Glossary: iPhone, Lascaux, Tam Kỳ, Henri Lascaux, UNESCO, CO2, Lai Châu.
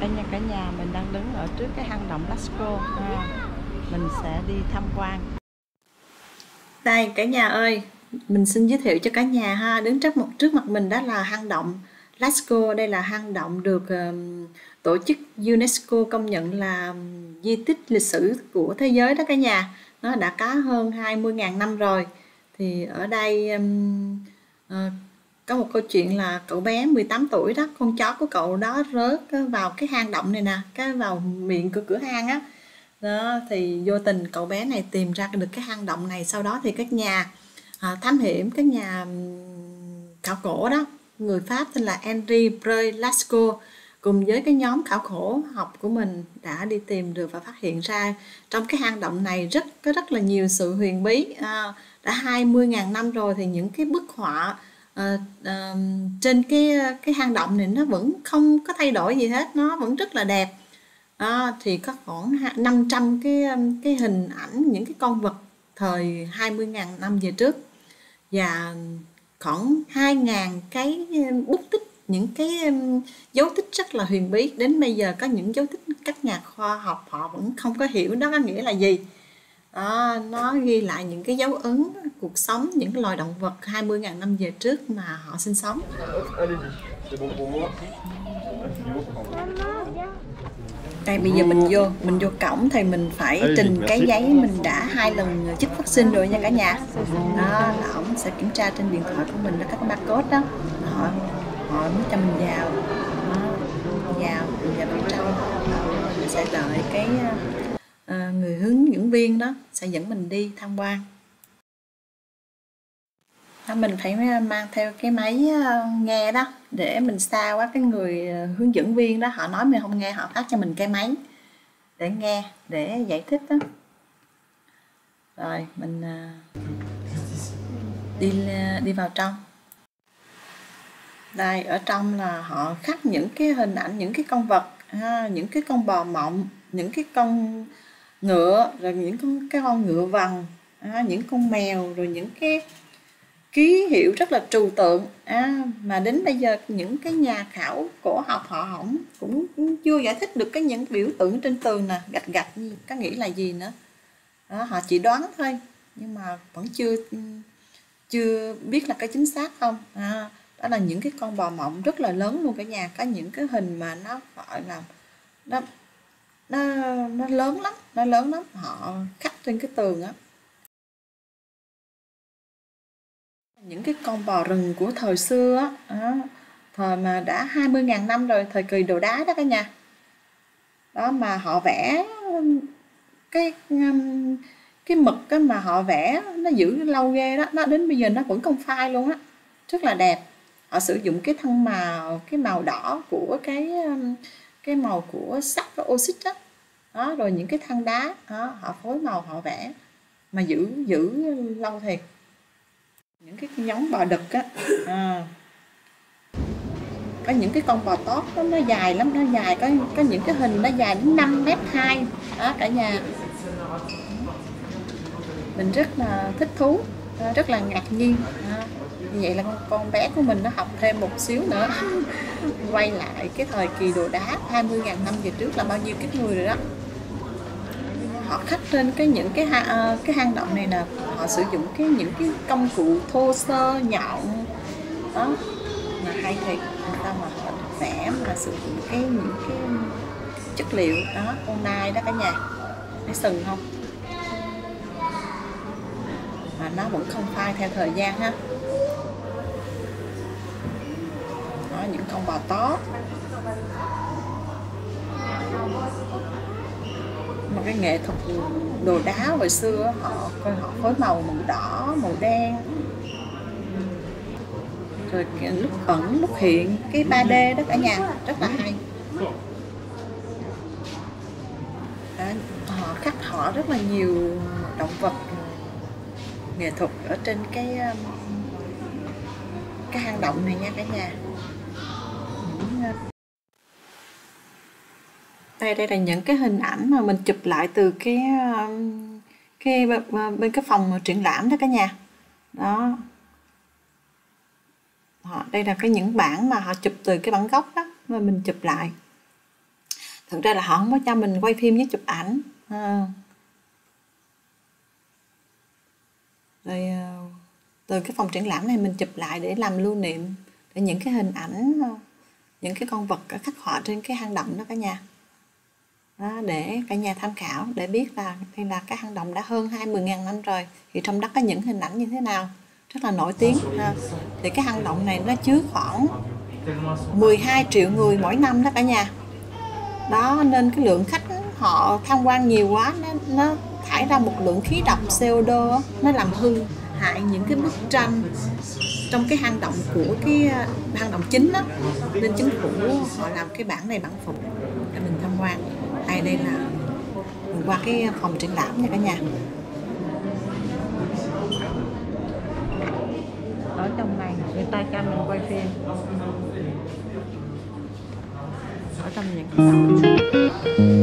Đây nha cả nhà, mình đang đứng ở trước cái hang động Lascaux. Mình sẽ đi tham quan. Đây cả nhà ơi, mình xin giới thiệu cho cả nhà ha. Đứng trước mặt mình đó là hang động Lascaux. Đây là hang động được tổ chức UNESCO công nhận là di tích lịch sử của thế giới đó cả nhà. Nó đã có hơn 20.000 năm rồi. Thì ở đây có một câu chuyện là cậu bé 18 tuổi đó, con chó của cậu đó rớt vào cái hang động này nè, cái vào miệng của cửa hang á đó. Thì vô tình cậu bé này tìm ra được cái hang động này. Sau đó thì các nhà thám hiểm, các nhà khảo cổ đó, người Pháp tên là Henri Lascaux cùng với cái nhóm khảo cổ học của mình đã đi tìm được và phát hiện ra trong cái hang động này có rất là nhiều sự huyền bí. Đã 20.000 năm rồi thì những cái bức họa trên cái hang động này nó vẫn không có thay đổi gì hết, nó vẫn rất là đẹp. Thì có khoảng 500 cái hình ảnh những cái con vật thời 20.000 năm về trước, và khoảng 2.000 cái bút tích, những cái dấu tích rất là huyền bí. Đến bây giờ có những dấu tích các nhà khoa học họ vẫn không có hiểu đó có nghĩa là gì. Nó ghi lại những cái dấu ấn cuộc sống những loài động vật 20.000 năm về trước mà họ sinh sống. Đây bây giờ mình vô cổng thì mình phải trình cái giấy mình đã 2 lần chích vaccine rồi nha cả nhà. Đó là ổng sẽ kiểm tra trên điện thoại của mình là cách barcode đó, họ muốn cho mình vào. Mình vào bên trong, mình sẽ đợi cái người hướng dẫn viên đó sẽ dẫn mình đi tham quan. Mình phải mang theo cái máy nghe đó, để mình xa quá cái người hướng dẫn viên đó họ nói mình không nghe, họ phát cho mình cái máy để nghe, để giải thích đó. Rồi mình đi vào trong. Đây ở trong là họ khắc những cái hình ảnh những cái con vật, những cái con bò mộng, những cái con ngựa, rồi những cái con ngựa vằn, những con mèo, rồi những cái ký hiệu rất là trừu tượng. Mà đến bây giờ những cái nhà khảo cổ học họ cũng chưa giải thích được cái những biểu tượng trên tường nè, gạch có nghĩa là gì nữa. Họ chỉ đoán thôi nhưng mà vẫn chưa biết là cái chính xác không. Đó là những cái con bò mộng rất là lớn luôn cả nhà, có những cái hình mà nó gọi là nó lớn lắm, họ khắc trên cái tường á. Những cái con bò rừng của thời xưa á, thời mà đã 20.000 năm rồi, thời kỳ đồ đá đó cả nhà. Đó mà họ vẽ cái mực á, mà họ vẽ nó giữ lâu ghê đó, nó đến bây giờ nó vẫn không phai luôn á, rất là đẹp. Họ sử dụng cái thân màu, cái màu đỏ của cái màu của sắt và oxit đó. Đó rồi những cái than đá đó, họ phối màu họ vẽ mà giữ lâu thiệt. Những cái giống bò đực á, có những cái con bò tót đó, nó dài lắm, nó dài có những cái hình nó dài đến 5m2 đó cả nhà. Mình rất là thích thú, rất là ngạc nhiên. Như vậy là con bé của mình nó học thêm một xíu nữa. Quay lại cái thời kỳ đồ đá 20.000 năm về trước là bao nhiêu kiếp người rồi đó. Họ khắc trên cái hang động này là họ sử dụng những cái công cụ thô sơ nhọn đó, mà hay thiệt. Người ta mà họ vẽ mà sử dụng những cái chất liệu đó, con nai đó cả nhà, thấy sừng không? Mà nó vẫn không phai theo thời gian ha. Đó, những con bò tó. Mà cái nghệ thuật đồ đá hồi xưa họ phối màu, màu đỏ, màu đen, rồi lúc ẩn lúc hiện, cái 3D đó cả nhà, rất là hay. Họ khắc họa rất là nhiều động vật nghệ thuật ở trên cái hang động này nha cả nhà. Đây là những cái hình ảnh mà mình chụp lại từ cái bên cái phòng triển lãm đó cả nhà. Đó. Đây là những bản mà họ chụp từ cái bản gốc đó mà mình chụp lại. Thực ra là họ không có cho mình quay phim với chụp ảnh à. Rồi từ cái phòng triển lãm này mình chụp lại để làm lưu niệm, để những cái hình ảnh, những cái con vật khắc họa trên cái hang động đó cả nhà đó, để cả nhà tham khảo để biết là đây là cái hang động đã hơn 20.000 năm rồi, thì trong đó có những hình ảnh như thế nào rất là nổi tiếng ha. Thì cái hang động này nó chứa khoảng 12 triệu người mỗi năm đó cả nhà đó, nên cái lượng khách họ tham quan nhiều quá nó thải ra một lượng khí độc CO2, nó làm hư hại những cái bức tranh trong cái hang động của cái hang động chính đó. Nên chính phủ họ làm cái bản này bản phục để mình tham quan. Hay đây là mình qua cái phòng triển lãm nha cả nhà. Ở trong này người ta cho mình quay phim ở trong những cái